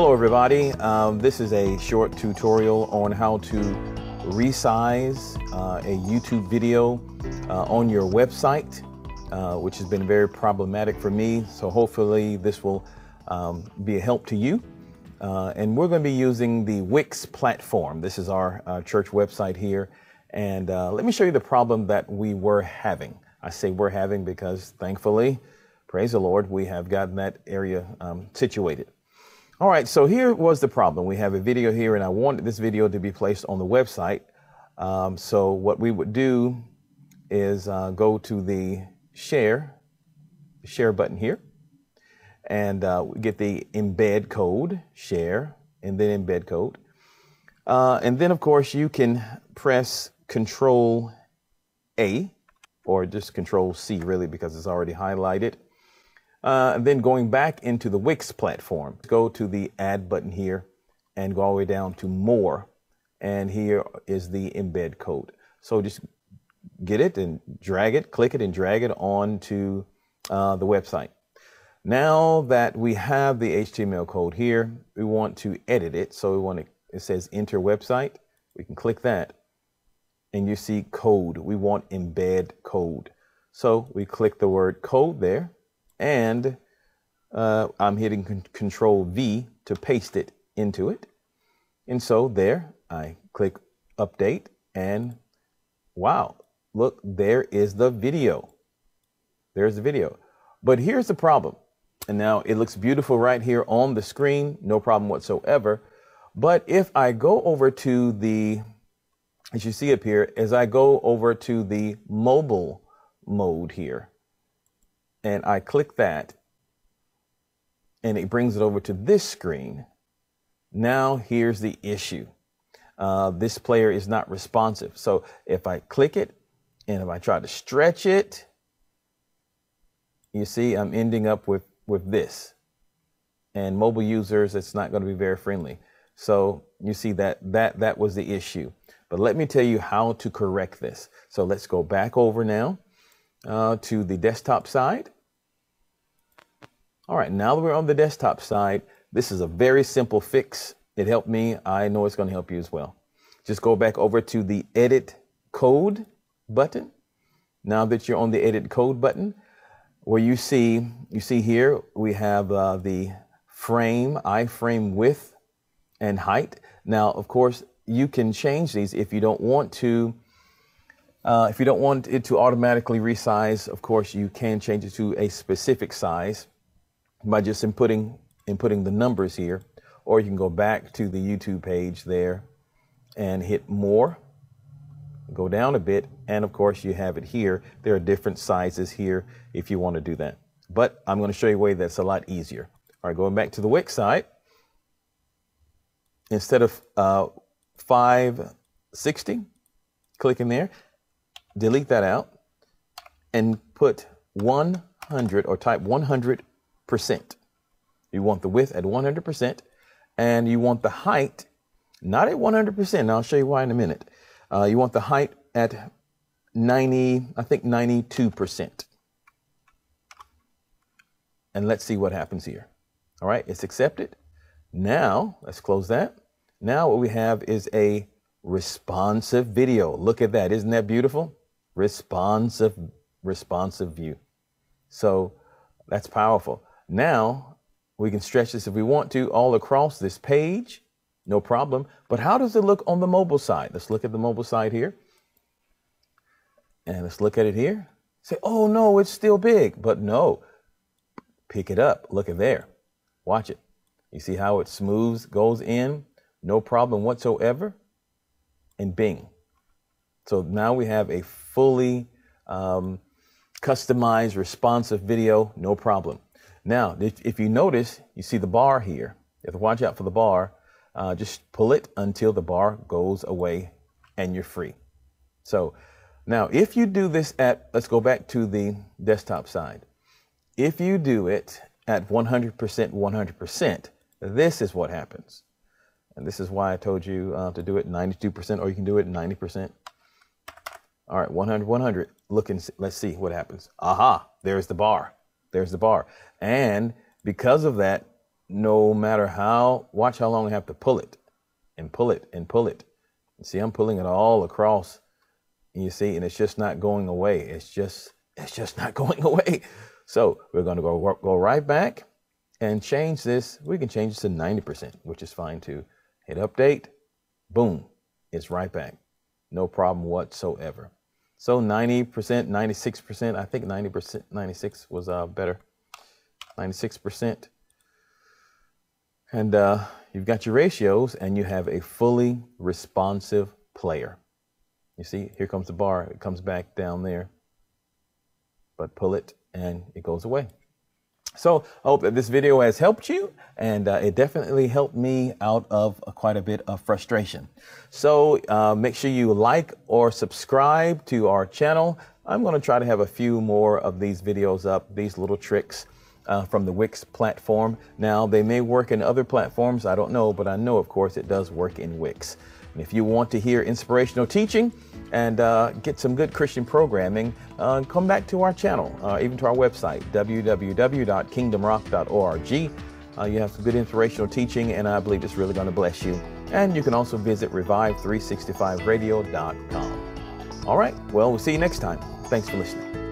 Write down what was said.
Hello everybody, this is a short tutorial on how to resize a YouTube video on your website, which has been very problematic for me. So hopefully this will be a help to you. And we're going to be using the Wix platform. This is our church website here. And let me show you the problem that we were having. I say we're having because thankfully, praise the Lord, we have gotten that area situated. All right, so here was the problem. We have a video here, and I wanted this video to be placed on the website. So what we would do is go to the share button here, and get the embed code, share, and then embed code. And then, of course, you can press Control A, or just Control C, really, because it's already highlighted. And then going back into the Wix platform, go to the add button here and go all the way down to more. And here is the embed code. So just get it and drag it, click it and drag it onto the website. Now that we have the HTML code here, we want to edit it. So we want to, it says enter website. We can click that and you see code. We want embed code. So we click the word code there. And I'm hitting Control V to paste it into it. And so there, I click update and wow, look, there is the video. There's the video. But here's the problem. And now it looks beautiful right here on the screen, no problem whatsoever. But if I go over to the, as you see up here, as I go over to the mobile mode here, and I click that, and it brings it over to this screen. Now here's the issue. This player is not responsive. So if I click it, and if I try to stretch it, you see I'm ending up with this. And mobile users, it's not going to be very friendly. So you see that was the issue. But let me tell you how to correct this. So let's go back over now. To the desktop side. All right, now that we're on the desktop side, this is a very simple fix. It helped me. I know it's going to help you as well. Just go back over to the edit code button. Now that you're on the edit code button, where you see here, we have the frame, iframe width and height. Now, of course, you can change these if you don't want to. If you don't want it to automatically resize, of course, you can change it to a specific size by just inputting the numbers here, or you can go back to the YouTube page there and hit more, go down a bit, and of course you have it here. There are different sizes here if you want to do that, but I'm going to show you a way that's a lot easier. All right, going back to the Wix side, instead of 560, click in there. Delete that out and put 100 or type 100%. You want the width at 100% and you want the height not at 100%. And I'll show you why in a minute. You want the height at 92%. And let's see what happens here. All right, it's accepted. Now let's close that. Now what we have is a responsive video. Look at that. Isn't that beautiful? Responsive view. So that's powerful. Now we can stretch this if we want to all across this page, no problem. But how does it look on the mobile side? Let's look at the mobile side here. And let's look at it here. Say, oh no, it's still big, but no, pick it up. Look at there, watch it. You see how it smooths, goes in, no problem whatsoever. And bing. So now we have a fully customized, responsive video, no problem. Now, if you notice, you see the bar here. You have to watch out for the bar. Just pull it until the bar goes away and you're free. So now if you do this at, let's go back to the desktop side. If you do it at 100%, this is what happens. And this is why I told you to do it 92%, or you can do it 90%. All right, 100. Look and see, let's see what happens. Aha, there's the bar. There's the bar. And because of that, no matter how, watch how long I have to pull it and pull it and pull it. You see, I'm pulling it all across, you see, and it's just not going away. It's just not going away. So we're going to go right back and change this. We can change this to 90%, which is fine too. Hit update, boom, it's right back. No problem whatsoever. So 90%, 96%, I think 90%, 96 was better, 96%. And you've got your ratios and you have a fully responsive player. You see, here comes the bar, it comes back down there, but pull it and it goes away. So I hope that this video has helped you, and it definitely helped me out of quite a bit of frustration. So make sure you like or subscribe to our channel. I'm going to try to have a few more of these videos up, these little tricks from the Wix platform. Now, they may work in other platforms, I don't know, but I know, of course, it does work in Wix. And if you want to hear inspirational teaching and get some good Christian programming, come back to our channel, even to our website, www.kingdomrock.org. You have some good inspirational teaching, and I believe it's really going to bless you. And you can also visit revive365radio.com. All right, well, we'll see you next time. Thanks for listening.